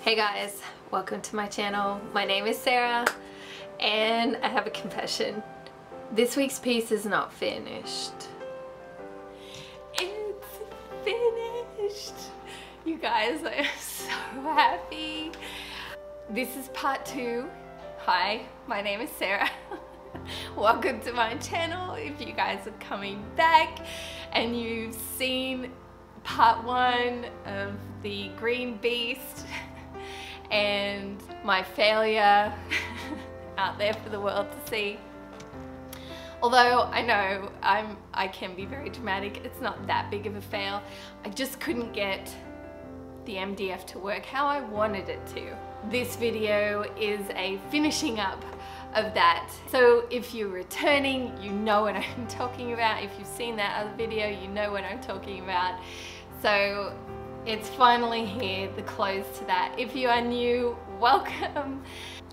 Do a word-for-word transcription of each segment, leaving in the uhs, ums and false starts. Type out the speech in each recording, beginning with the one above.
Hey guys, welcome to my channel. My name is Sarah and I have a confession. This week's piece is not finished. It's finished! You guys, I am so happy. This is part two. Hi, my name is Sarah. Welcome to my channel. If you guys are coming back and you've seen part one of the Green Beast and my failure out there for the world to see. Although I know I'm, I can be very dramatic, it's not that big of a fail. I just couldn't get the M D F to work how I wanted it to. This video is a finishing up of that. So if you're returning, you know what I'm talking about. If you've seen that other video, you know what I'm talking about. So it's finally here, the close to that. If you are new, welcome.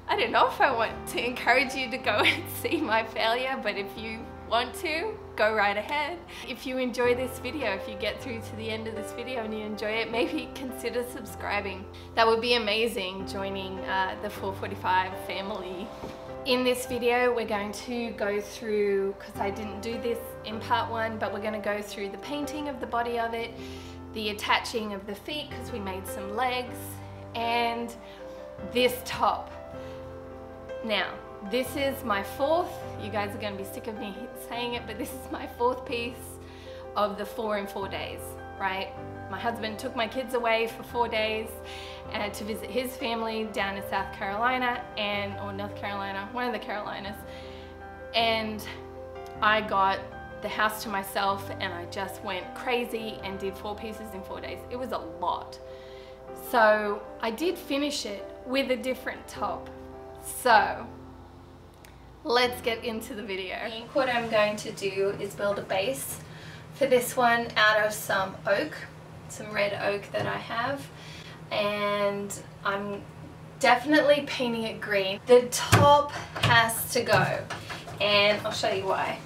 I don't know if I want to encourage you to go and see my failure, but if you want to, go right ahead. If you enjoy this video, if you get through to the end of this video and you enjoy it, maybe consider subscribing. That would be amazing, joining uh, the four forty-five family. In this video, we're going to go through, because I didn't do this in part one, but we're going to go through the painting of the body of it, the attaching of the feet, because we made some legs, and this top. Now, this is my fourth, you guys are going to be sick of me saying it, but this is my fourth piece of the four in four days, right? My husband took my kids away for four days uh, to visit his family down in South Carolina and, or North Carolina, one of the Carolinas, and I got the house to myself and I just went crazy and did four pieces in four days. It was a lot. So I did finish it with a different top. So let's get into the video. What I'm going to do is build a base for this one out of some oak, some red oak that I have, and I'm definitely painting it green. The top has to go and I'll show you why.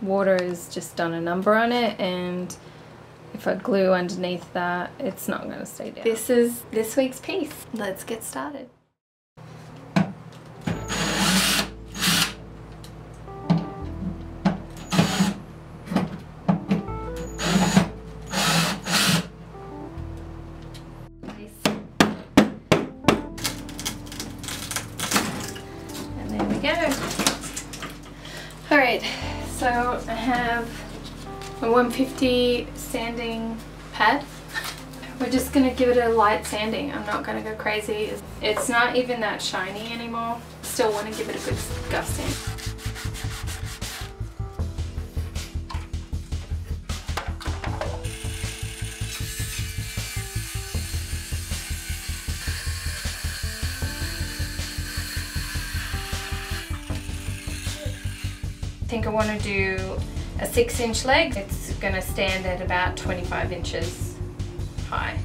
Water has just done a number on it, and if I glue underneath that, it's not going to stay down. This is this week's piece. Let's get started. So I have a one fifty sanding pad. We're just going to give it a light sanding. I'm not going to go crazy. It's not even that shiny anymore. Still want to give it a good scuff sand. I think I want to do a six inch leg. It's going to stand at about twenty-five inches high.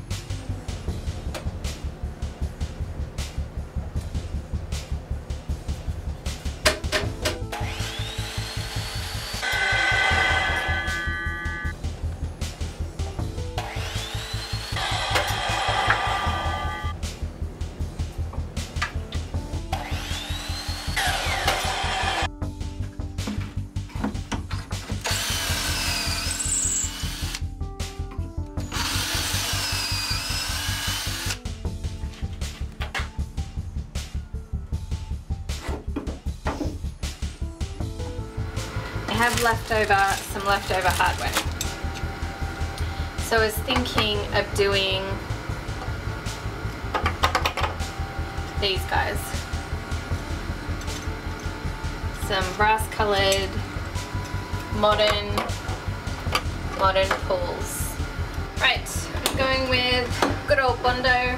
I have leftover, some leftover hardware. So I was thinking of doing these guys. Some brass colored modern, modern pools. Right, I'm going with good old Bondo.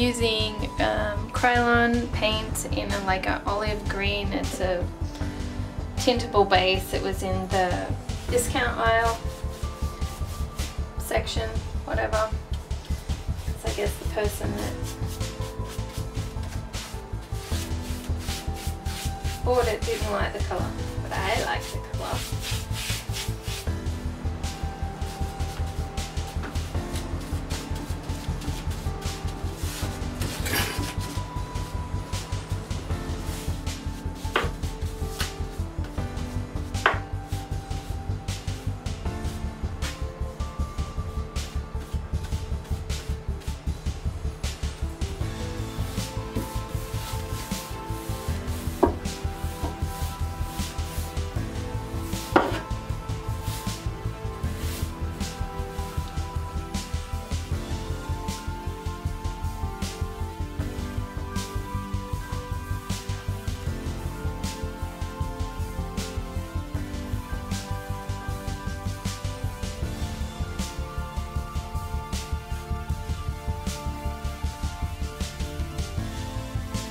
using um, Krylon paint in a, like an olive green. It's a tintable base. It was in the discount aisle section, whatever. It's, I guess, the person that bought it didn't like the colour, but I like the colour.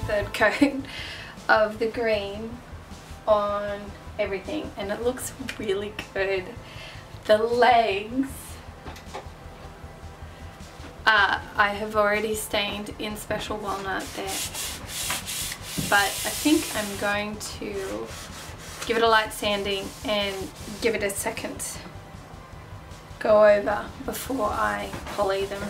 Third coat of the green on everything, and it looks really good. The legs uh, I have already stained in special walnut there, but I think I'm going to give it a light sanding and give it a second go over before I poly them.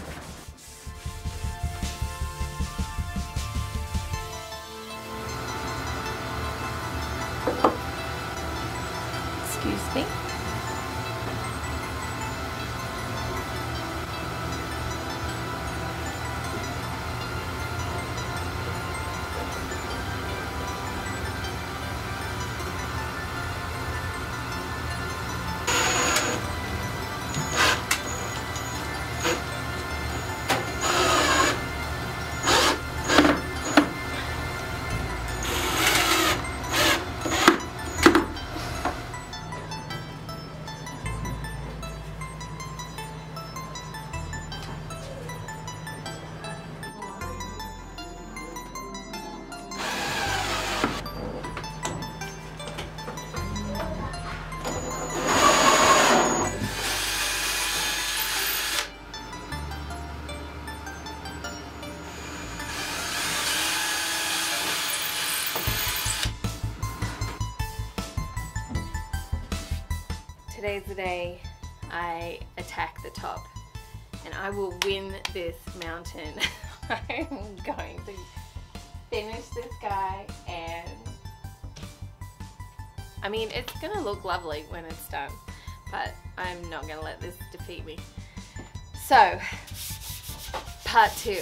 Excuse me. Today's the day I attack the top, and I will win this mountain. I'm going to finish this guy, and I mean, it's gonna look lovely when it's done, but I'm not gonna let this defeat me. So, part two.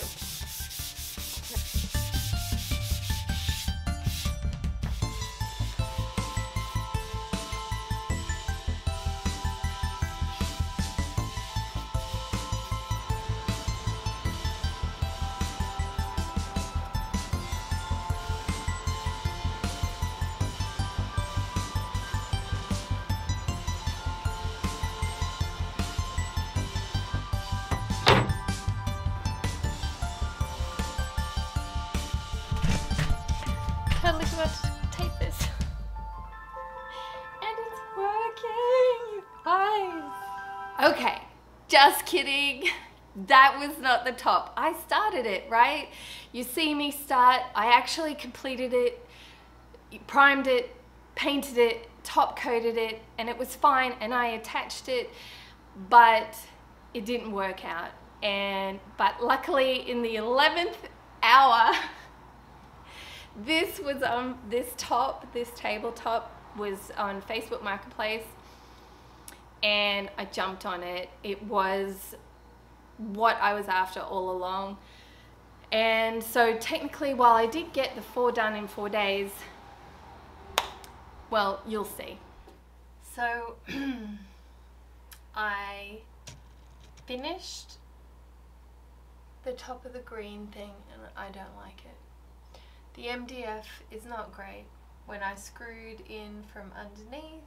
Look how much tape this, and it's working, you guys. Okay, just kidding. That was not the top. I started it, right? You see me start. I actually completed it, primed it, painted it, top coated it, and it was fine. And I attached it, but it didn't work out. And but luckily, in the eleventh hour. This was on um, this top, this tabletop was on Facebook Marketplace, and I jumped on it. It was what I was after all along. And so technically, while I did get the four done in four days, well, you'll see. So I finished the top of the green thing, and I don't like it. The M D F is not great. When I screwed in from underneath,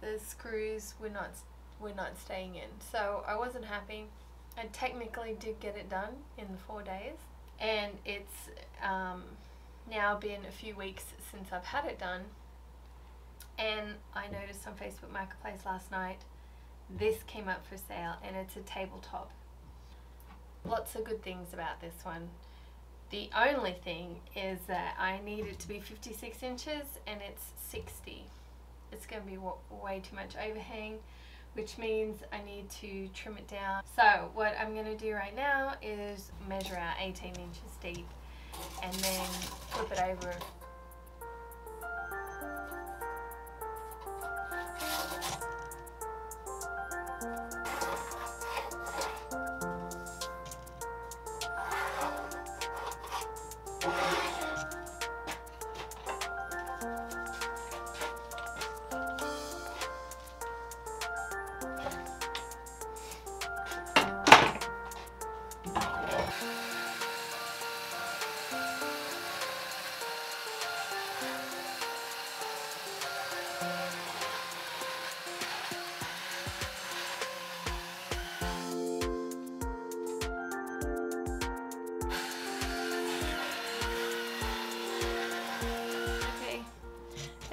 the screws were not were not staying in, so I wasn't happy. I technically did get it done in the four days, and it's um, now been a few weeks since I've had it done, and I noticed on Facebook Marketplace last night this came up for sale, and it's a tabletop. Lots of good things about this one. The only thing is that I need it to be fifty-six inches and it's sixty. It's going to be way too much overhang, which means I need to trim it down. So what I'm going to do right now is measure out eighteen inches deep and then flip it over.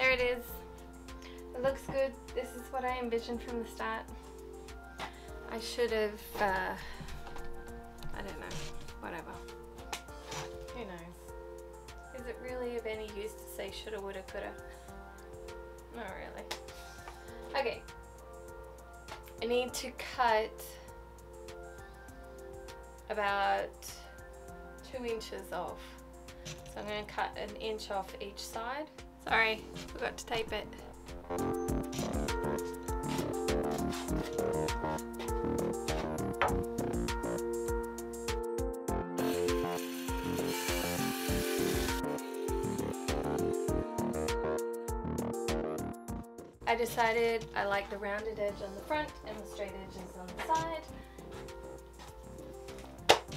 It is. It looks good. This is what I envisioned from the start. I should have, uh, I don't know, whatever. Who knows? Is it really of any use to say shoulda, woulda, coulda? Not really. Okay. I need to cut about two inches off. So I'm going to cut an inch off each side. Sorry, forgot to tape it. I decided I like the rounded edge on the front and the straight edges on the side.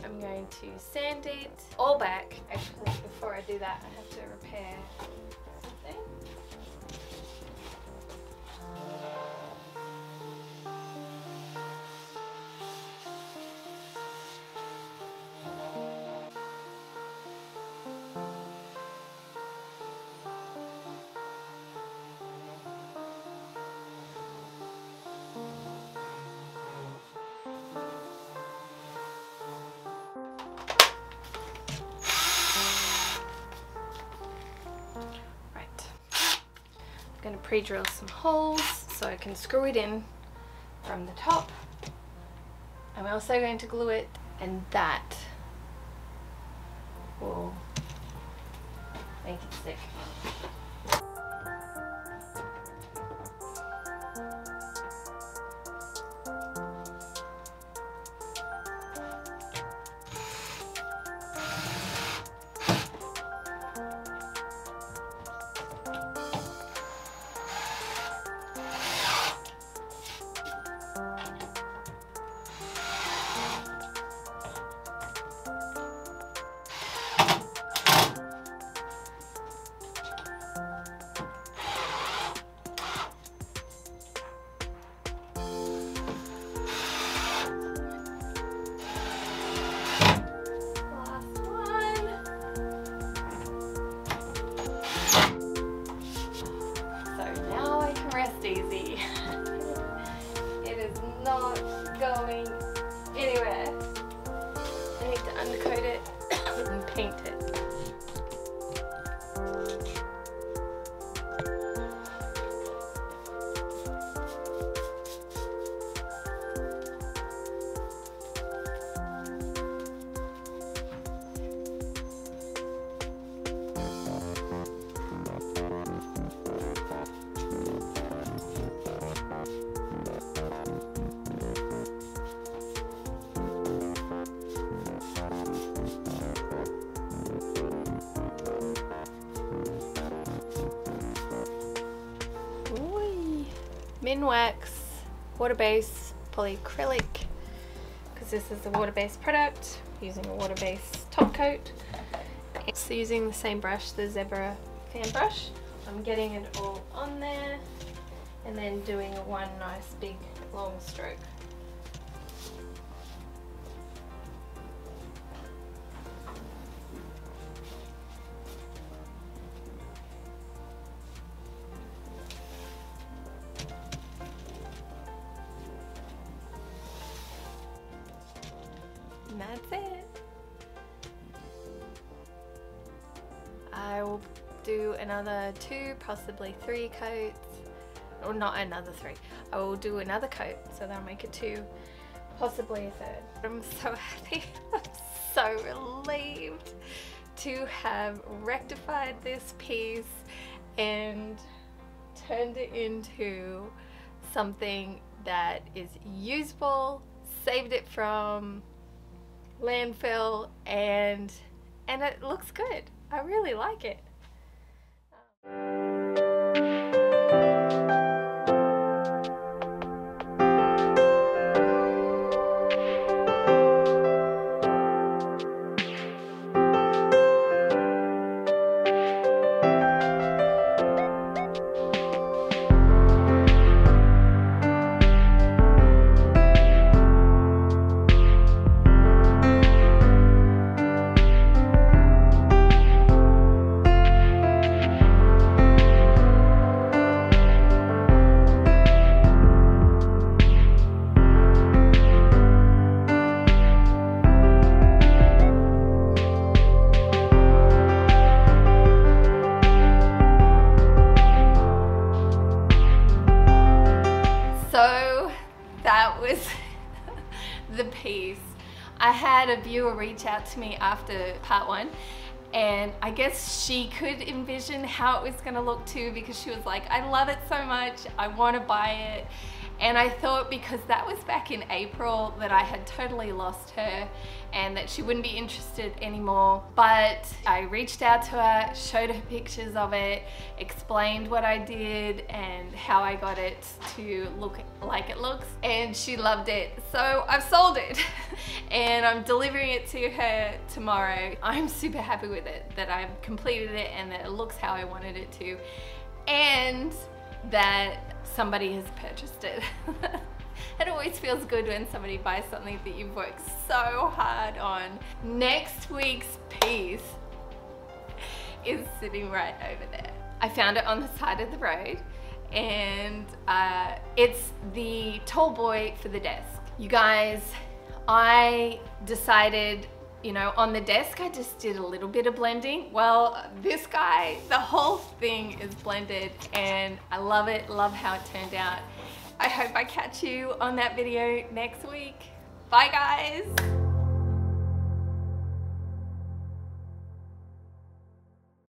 I'm going to sand it all back. Actually, before I do that, I have to repair. I'm going to pre-drill some holes so I can screw it in from the top. I'm also going to glue it, and that will make it stick. Minwax water-based polyacrylic, because this is a water-based product, using a water-based top coat. It's using the same brush, the Zebra fan brush. I'm getting it all on there and then doing one nice big long stroke. I will do another two, possibly three coats. Or not another three. I will do another coat, so that'll make it two, possibly a third. I'm so happy. I'm so relieved to have rectified this piece and turned it into something that is usable, saved it from landfill, and and it looks good. I really like it. The piece. I had a viewer reach out to me after part one, and I guess she could envision how it was going to look too, because she was like, I love it so much, I want to buy it. And I thought, because that was back in April, that I had totally lost her and that she wouldn't be interested anymore. But I reached out to her, showed her pictures of it, explained what I did and how I got it to look like it looks, and she loved it. So I've sold it and I'm delivering it to her tomorrow. I'm super happy with it, that I've completed it and that it looks how I wanted it to, and that somebody has purchased it. It always feels good when somebody buys something that you've worked so hard on. Next week's piece is sitting right over there. I found it on the side of the road, and uh, it's the tall boy for the desk. You guys, I decided, you know, on the desk I just did a little bit of blending. Well, this guy, the whole thing is blended, and I love it, love how it turned out. I hope I catch you on that video next week. Bye guys!